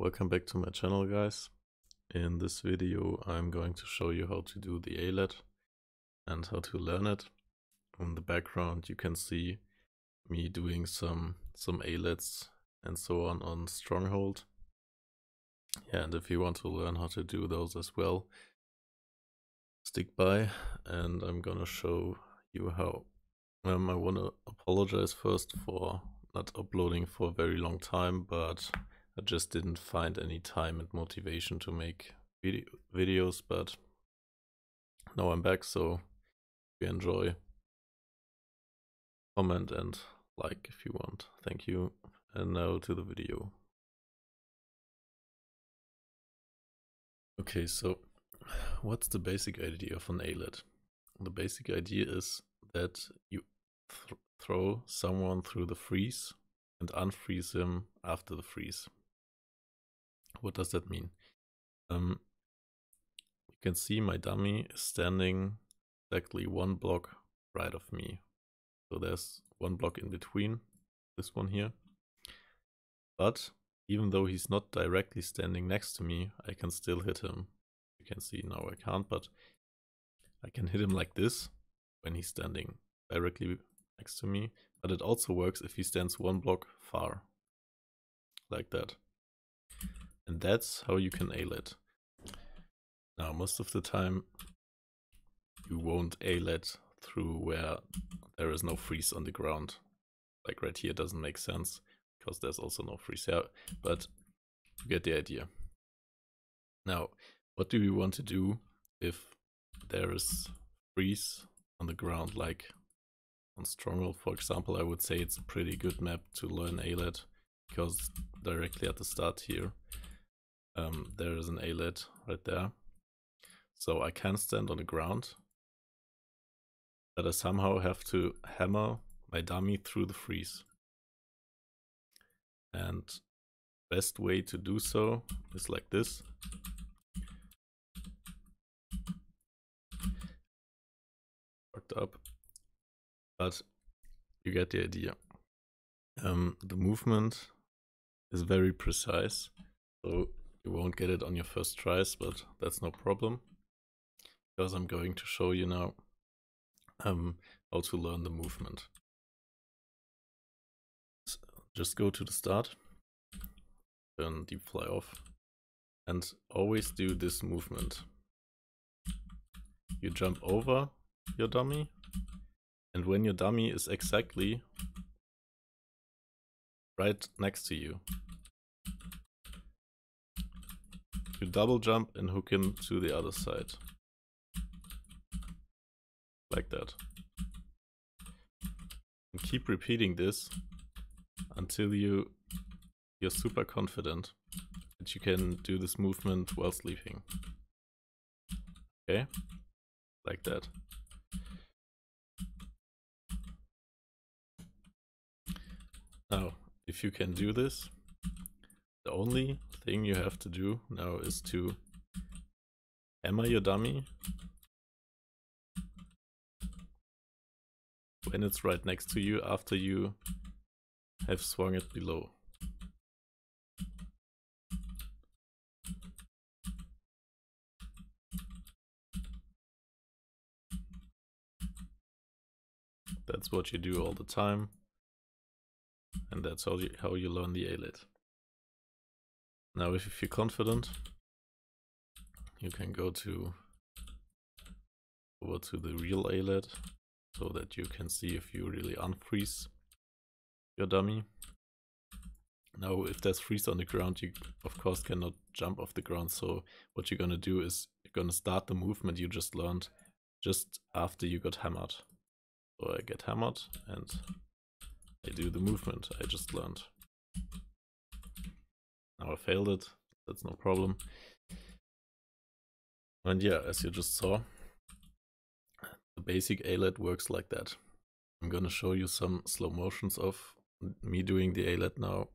Welcome back to my channel, guys. In this video I'm going to show you how to do the ALED and how to learn it. In the background you can see me doing some ALEDs and so on Stronghold. Yeah, and if you want to learn how to do those as well, stick by and I'm gonna show you how. I want to apologize first for not uploading for a very long time, but I just didn't find any time and motivation to make videos, but now I'm back, so if you enjoy, comment and like if you want. Thank you, and now to the video. Okay, so what's the basic idea of an ALED? The basic idea is that you throw someone through the freeze and unfreeze him after the freeze. What does that mean? You can see my dummy is standing exactly one block right of me. So there's one block in between this one here. But even though he's not directly standing next to me, I can still hit him. You can see now I can't, but I can hit him like this when he's standing directly next to me. But it also works if he stands one block far, like that. And that's how you can ALED. Now, most of the time, you won't ALED through where there is no freeze on the ground. Like right here doesn't make sense, because there's also no freeze here, but you get the idea. Now, what do you want to do if there is freeze on the ground, like on Stronghold, for example? I would say it's a pretty good map to learn ALED, because directly at the start here, there is an ALED right there. So I can stand on the ground, but I somehow have to hammer my dummy through the freeze. And the best way to do so is like this. Fucked up. But you get the idea. The movement is very precise, so you won't get it on your first tries, but that's no problem, because I'm going to show you now how to learn the movement. So just go to the start, turn deep fly off, and always do this movement. You jump over your dummy, and when your dummy is exactly right next to you, you double jump and hook him to the other side. Like that. And keep repeating this until you're super confident that you can do this movement while sleeping. Okay? Like that. Now, if you can do this, the only thing you have to do now is to hammer your dummy when it's right next to you after you have swung it below. That's what you do all the time, and that's how you learn the ALED. Now, if you're confident, you can go over to the real ALED, so that you can see if you really unfreeze your dummy. Now, if there's freeze on the ground, you of course cannot jump off the ground, so what you're gonna do is you're gonna start the movement you just learned just after you got hammered. So I get hammered and I do the movement I just learned. Now I failed it, that's no problem. And yeah, as you just saw, the basic ALED works like that. I'm gonna show you some slow motions of me doing the ALED now.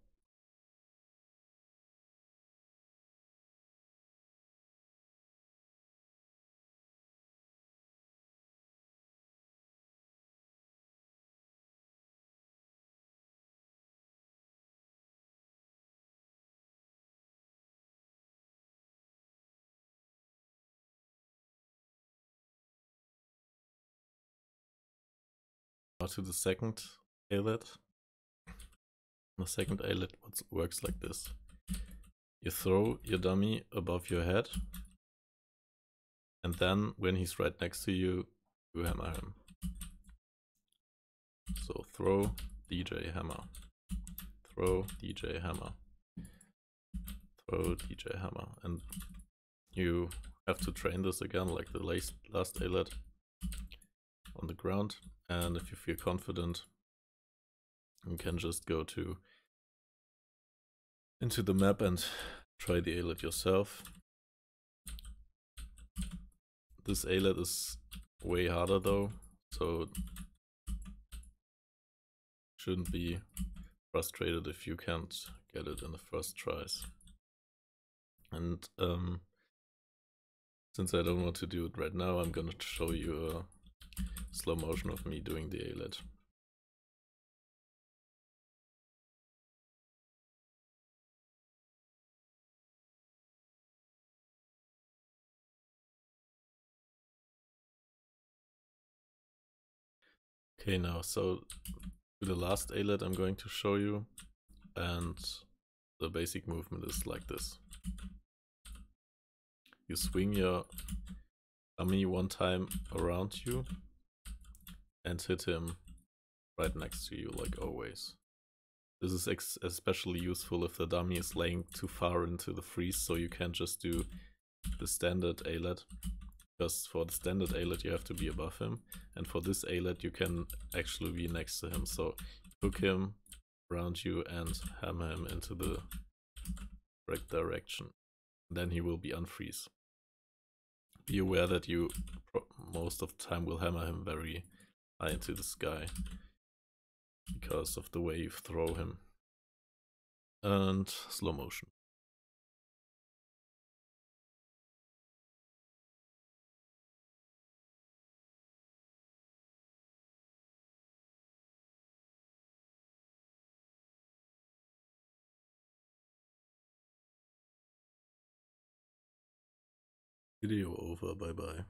or to the second ALED. The second ALED works like this. You throw your dummy above your head, and then when he's right next to you, you hammer him. So throw, DJ hammer, throw, DJ hammer, throw, DJ hammer. And you have to train this again like the last ALED on the ground. And if you feel confident, you can just go to into the map and try the ALED yourself. This ALED is way harder though, so shouldn't be frustrated if you can't get it in the first tries. And since I don't want to do it right now, I'm gonna show you a slow motion of me doing the ALED. Okay, now, so to the last ALED I'm going to show you, and the basic movement is like this. You swing your dummy one time around you and hit him right next to you, like always. This is especially useful if the dummy is laying too far into the freeze, so you can't just do the standard ALED. Because for the standard ALED you have to be above him, and for this ALED you can actually be next to him. So hook him around you and hammer him into the correct direction. Then he will be unfreeze. Be aware that you most of the time will hammer him very high into the sky because of the way you throw him. And slow motion. Video over, bye bye.